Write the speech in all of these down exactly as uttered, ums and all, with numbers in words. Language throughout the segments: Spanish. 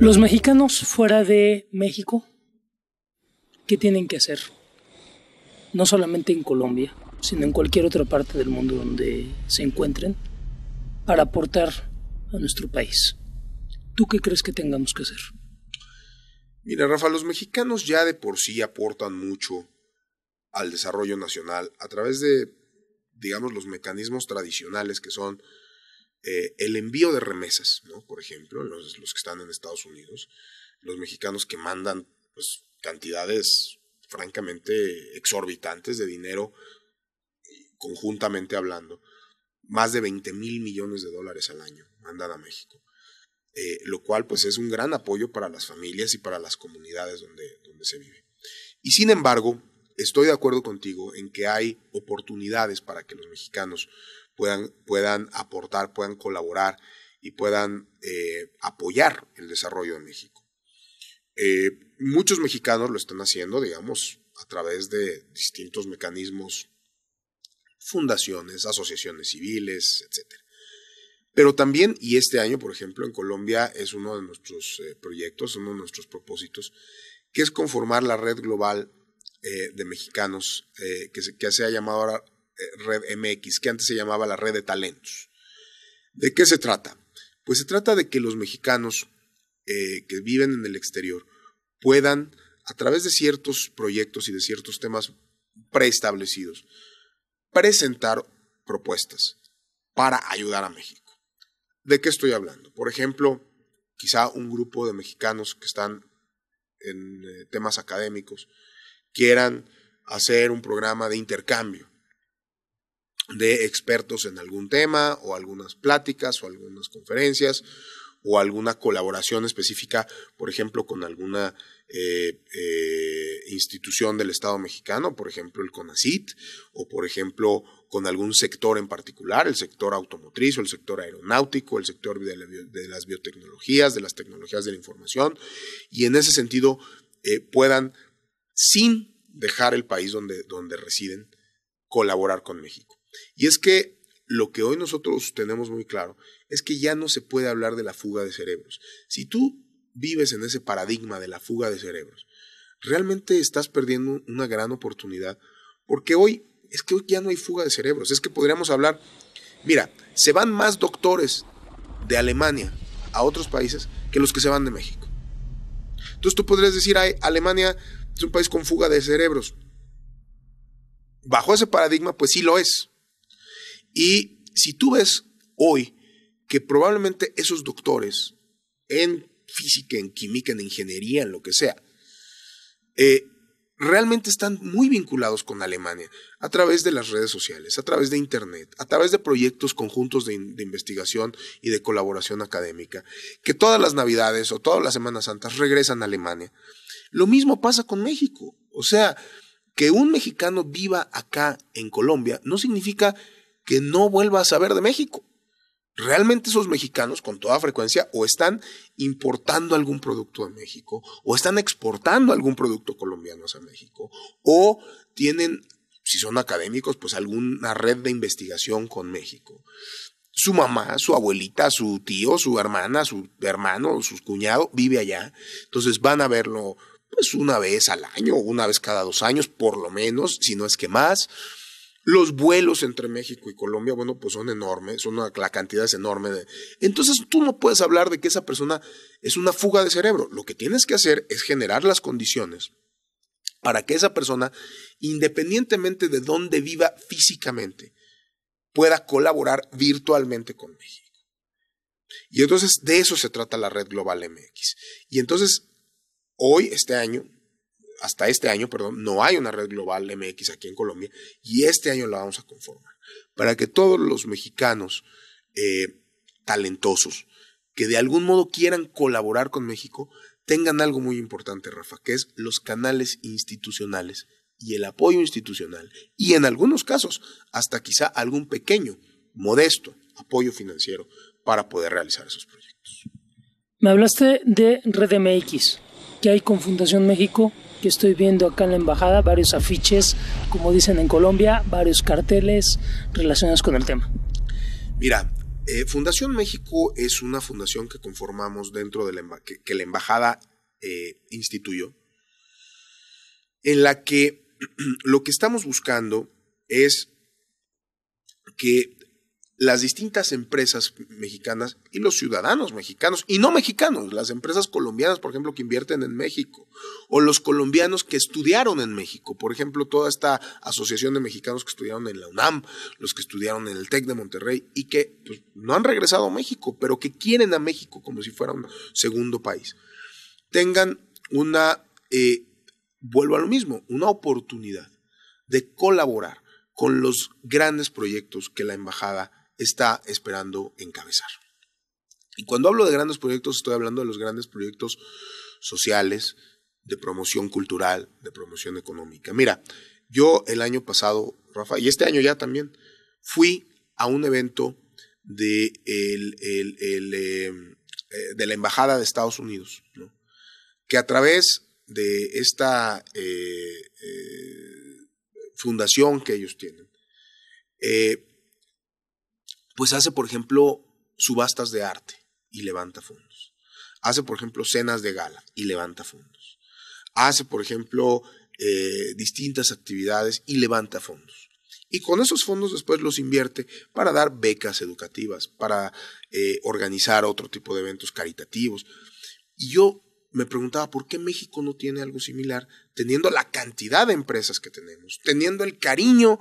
Los mexicanos fuera de México, ¿qué tienen que hacer? No solamente en Colombia, sino en cualquier otra parte del mundo donde se encuentren, para aportar a nuestro país. ¿Tú qué crees que tengamos que hacer? Mira, Rafa, los mexicanos ya de por sí aportan mucho al desarrollo nacional a través de, digamos, los mecanismos tradicionales que son eh, el envío de remesas, ¿no? Por ejemplo, los, los que están en Estados Unidos, los mexicanos que mandan pues, cantidades francamente exorbitantes de dinero, conjuntamente hablando, más de veinte mil millones de dólares al año mandan a México. Eh, lo cual pues es un gran apoyo para las familias y para las comunidades donde, donde se vive. Y sin embargo, estoy de acuerdo contigo en que hay oportunidades para que los mexicanos puedan, puedan aportar, puedan colaborar y puedan eh, apoyar el desarrollo de México. Eh, muchos mexicanos lo están haciendo, digamos, a través de distintos mecanismos, fundaciones, asociaciones civiles, etcétera. Pero también, y este año, por ejemplo, en Colombia es uno de nuestros eh, proyectos, uno de nuestros propósitos, que es conformar la red global eh, de mexicanos, eh, que, se, que se ha llamado ahora eh, Red M X, que antes se llamaba la Red de Talentos. ¿De qué se trata? Pues se trata de que los mexicanos eh, que viven en el exterior puedan, a través de ciertos proyectos y de ciertos temas preestablecidos, presentar propuestas para ayudar a México. ¿De qué estoy hablando? Por ejemplo, quizá un grupo de mexicanos que están en eh, temas académicos quieran hacer un programa de intercambio de expertos en algún tema o algunas pláticas o algunas conferencias o alguna colaboración específica, por ejemplo, con alguna eh, eh, institución del Estado mexicano, por ejemplo, el CONACYT, o por ejemplo, con algún sector en particular, el sector automotriz o el sector aeronáutico, el sector de, la, de las biotecnologías, de las tecnologías de la información, y en ese sentido eh, puedan, sin dejar el país donde, donde residen, colaborar con México. Y es que lo que hoy nosotros tenemos muy claro es que ya no se puede hablar de la fuga de cerebros. Si tú vives en ese paradigma de la fuga de cerebros, realmente estás perdiendo una gran oportunidad, porque hoy, es que hoy ya no hay fuga de cerebros, es que podríamos hablar, mira, se van más doctores de Alemania a otros países que los que se van de México. Entonces tú podrías decir, ay, Alemania es un país con fuga de cerebros. Bajo ese paradigma, pues sí lo es. Y si tú ves hoy que probablemente esos doctores en física, en química, en ingeniería, en lo que sea, eh, realmente están muy vinculados con Alemania a través de las redes sociales, a través de internet, a través de proyectos conjuntos de, in- de investigación y de colaboración académica, que todas las navidades o todas las Semanas Santas regresan a Alemania. Lo mismo pasa con México. O sea, que un mexicano viva acá en Colombia no significa que no vuelva a saber de México. Realmente esos mexicanos con toda frecuencia o están importando algún producto a México o están exportando algún producto colombiano a México o tienen, si son académicos, pues alguna red de investigación con México. Su mamá, su abuelita, su tío, su hermana, su hermano, su cuñado vive allá. Entonces van a verlo pues una vez al año, una vez cada dos años por lo menos, si no es que más. Los vuelos entre México y Colombia, bueno, pues son enormes, son una, la cantidad es enorme. De, entonces tú no puedes hablar de que esa persona es una fuga de cerebro. Lo que tienes que hacer es generar las condiciones para que esa persona, independientemente de dónde viva físicamente, pueda colaborar virtualmente con México. Y entonces de eso se trata la Red Global M X. Y entonces hoy, este año, Hasta este año, perdón, no hay una red global M X aquí en Colombia y este año la vamos a conformar para que todos los mexicanos eh, talentosos que de algún modo quieran colaborar con México tengan algo muy importante, Rafa, que es los canales institucionales y el apoyo institucional y en algunos casos hasta quizá algún pequeño, modesto apoyo financiero para poder realizar esos proyectos. Me hablaste de Red M X, que hay con Fundación México, que estoy viendo acá en la embajada, varios afiches, como dicen en Colombia, varios carteles relacionados con el tema. Mira, eh, Fundación México es una fundación que conformamos dentro de la emba- que, que la embajada eh, instituyó, en la que lo que estamos buscando es que las distintas empresas mexicanas y los ciudadanos mexicanos y no mexicanos, las empresas colombianas, por ejemplo, que invierten en México, o los colombianos que estudiaron en México, por ejemplo, toda esta asociación de mexicanos que estudiaron en la UNAM, los que estudiaron en el TEC de Monterrey y que pues, no han regresado a México, pero que quieren a México como si fuera un segundo país, tengan una, eh, vuelvo a lo mismo, una oportunidad de colaborar con los grandes proyectos que la embajada está esperando encabezar. Y cuando hablo de grandes proyectos, estoy hablando de los grandes proyectos sociales, de promoción cultural, de promoción económica. Mira, yo el año pasado, Rafa, y este año ya también, fui a un evento de, el, el, el, eh, de la Embajada de Estados Unidos, ¿no? Que a través de esta eh, eh, fundación que ellos tienen, eh, pues hace, por ejemplo, subastas de arte y levanta fondos. Hace, por ejemplo, cenas de gala y levanta fondos. Hace, por ejemplo, eh, distintas actividades y levanta fondos. Y con esos fondos después los invierte para dar becas educativas, para eh, organizar otro tipo de eventos caritativos. Y yo me preguntaba, ¿por qué México no tiene algo similar? Teniendo la cantidad de empresas que tenemos, teniendo el cariño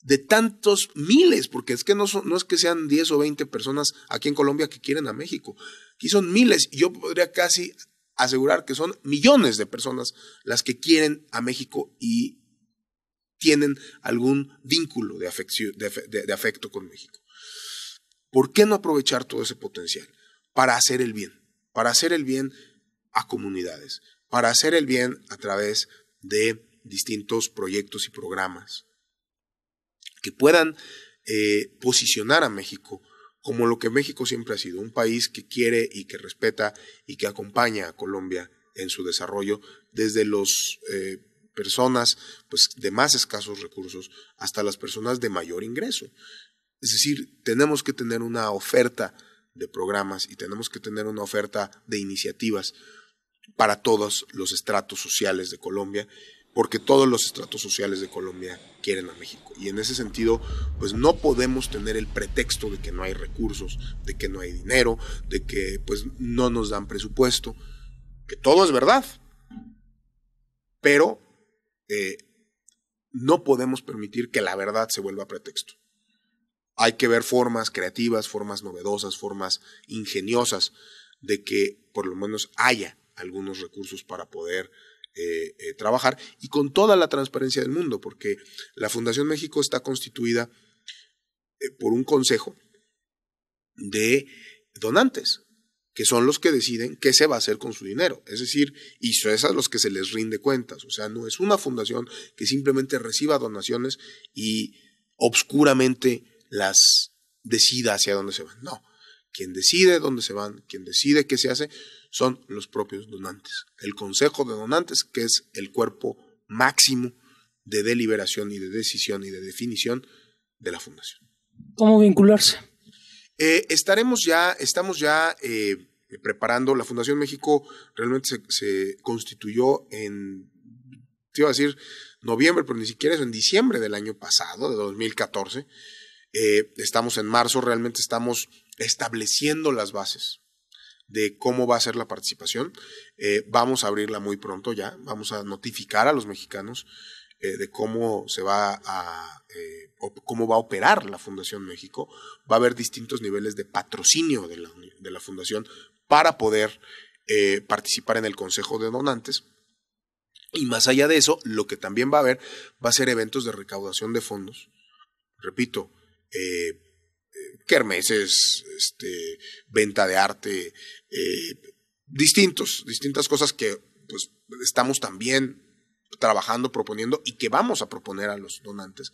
de tantos miles, porque es que no, son, no es que sean diez o veinte personas aquí en Colombia que quieren a México, aquí son miles, y yo podría casi asegurar que son millones de personas las que quieren a México y tienen algún vínculo de, afeccio, de, de, de afecto con México. ¿Por qué no aprovechar todo ese potencial para hacer el bien? Para hacer el bien a comunidades, para hacer el bien a través de distintos proyectos y programas que puedan eh, posicionar a México como lo que México siempre ha sido, un país que quiere y que respeta y que acompaña a Colombia en su desarrollo, desde las eh, personas pues, de más escasos recursos hasta las personas de mayor ingreso. Es decir, tenemos que tener una oferta de programas y tenemos que tener una oferta de iniciativas para todos los estratos sociales de Colombia, porque todos los estratos sociales de Colombia quieren a México. Y en ese sentido, pues no podemos tener el pretexto de que no hay recursos, de que no hay dinero, de que pues no nos dan presupuesto, que todo es verdad. Pero eh, no podemos permitir que la verdad se vuelva pretexto. Hay que ver formas creativas, formas novedosas, formas ingeniosas de que por lo menos haya algunos recursos para poder Eh, eh, trabajar y con toda la transparencia del mundo, porque la Fundación México está constituida eh, por un consejo de donantes, que son los que deciden qué se va a hacer con su dinero, es decir, y son esas los que se les rinde cuentas, o sea, no es una fundación que simplemente reciba donaciones y obscuramente las decida hacia dónde se van, no, quien decide dónde se van, quien decide qué se hace, son los propios donantes, el Consejo de Donantes, que es el cuerpo máximo de deliberación y de decisión y de definición de la fundación. ¿Cómo vincularse? Eh, estaremos ya, estamos ya eh, preparando, la Fundación México realmente se, se constituyó en, te iba a decir noviembre, pero ni siquiera eso, en diciembre del año pasado, de dos mil catorce, eh, estamos en marzo, realmente estamos estableciendo las bases de cómo va a ser la participación. Eh, vamos a abrirla muy pronto ya, vamos a notificar a los mexicanos eh, de cómo se va a, eh, o cómo va a operar la Fundación México. Va a haber distintos niveles de patrocinio de la, de la Fundación para poder eh, participar en el Consejo de Donantes. Y más allá de eso, lo que también va a haber va a ser eventos de recaudación de fondos. Repito, eh, kermeses, este, venta de arte, eh, distintos, distintas cosas que pues, estamos también trabajando, proponiendo y que vamos a proponer a los donantes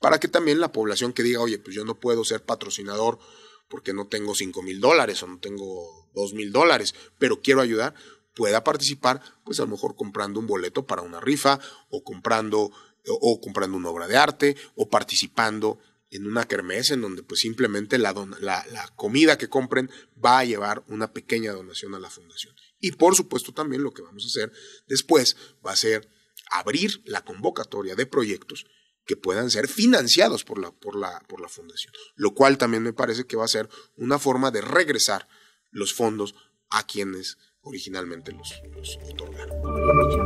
para que también la población que diga, oye, pues yo no puedo ser patrocinador porque no tengo cinco mil dólares o no tengo dos mil dólares, pero quiero ayudar, pueda participar, pues a lo mejor comprando un boleto para una rifa o comprando, o comprando una obra de arte o participando en una kermés en donde pues simplemente la, don- la, la comida que compren va a llevar una pequeña donación a la fundación. Y por supuesto también lo que vamos a hacer después va a ser abrir la convocatoria de proyectos que puedan ser financiados por la, por la, por la fundación, lo cual también me parece que va a ser una forma de regresar los fondos a quienes originalmente los, los otorgaron.